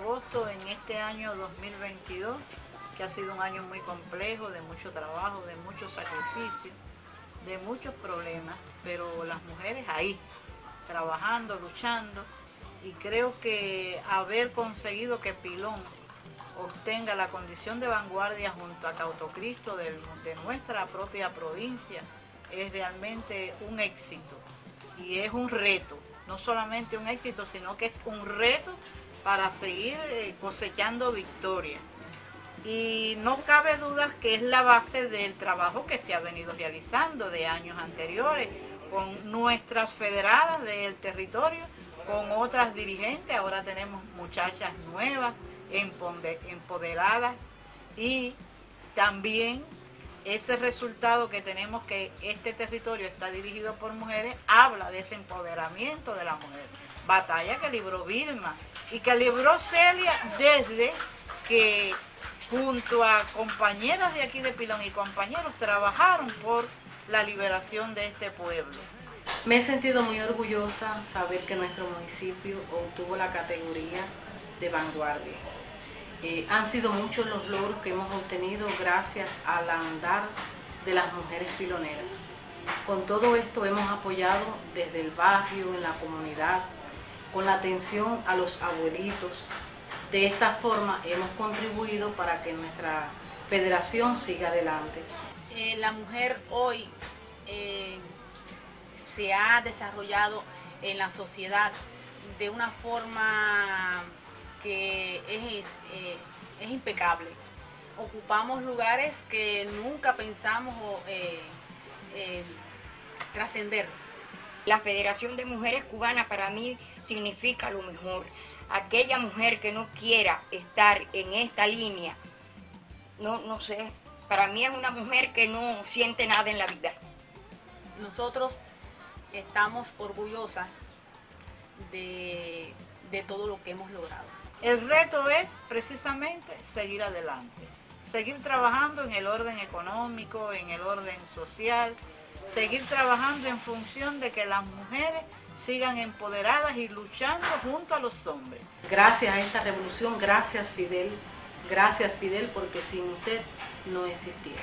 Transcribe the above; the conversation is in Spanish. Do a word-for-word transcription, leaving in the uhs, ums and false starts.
agosto en este año dos mil veintidós, que ha sido un año muy complejo, de mucho trabajo, de mucho sacrificio, de muchos problemas, pero las mujeres ahí, trabajando, luchando, y creo que haber conseguido que Pilón obtenga la condición de vanguardia junto a Cautocristo de, de nuestra propia provincia es realmente un éxito y es un reto, no solamente un éxito, sino que es un reto para seguir cosechando victoria. Y no cabe duda que es la base del trabajo que se ha venido realizando de años anteriores con nuestras federadas del territorio, con otras dirigentes. Ahora tenemos muchachas nuevas, empoderadas, y también ese resultado que tenemos, que este territorio está dirigido por mujeres, habla de ese empoderamiento de la mujer. Batalla que libró Vilma y que libró Celia, desde que junto a compañeras de aquí de Pilón y compañeros trabajaron por la liberación de este pueblo. Me he sentido muy orgullosa saber que nuestro municipio obtuvo la categoría de vanguardia. Eh, han sido muchos los logros que hemos obtenido gracias al andar de las mujeres piloneras. Con todo esto hemos apoyado desde el barrio, en la comunidad, con la atención a los abuelitos. De esta forma hemos contribuido para que nuestra federación siga adelante. Eh, la mujer hoy eh, se ha desarrollado en la sociedad de una forma que es, eh, es impecable. Ocupamos lugares que nunca pensamos eh, eh, trascender. La Federación de Mujeres Cubanas para mí significa lo mejor. Aquella mujer que no quiera estar en esta línea, no, no sé, para mí es una mujer que no siente nada en la vida. Nosotros estamos orgullosas de, de todo lo que hemos logrado. El reto es precisamente seguir adelante, seguir trabajando en el orden económico, en el orden social, seguir trabajando en función de que las mujeres sigan empoderadas y luchando junto a los hombres. Gracias a esta revolución, gracias Fidel, gracias Fidel, porque sin usted no existiera.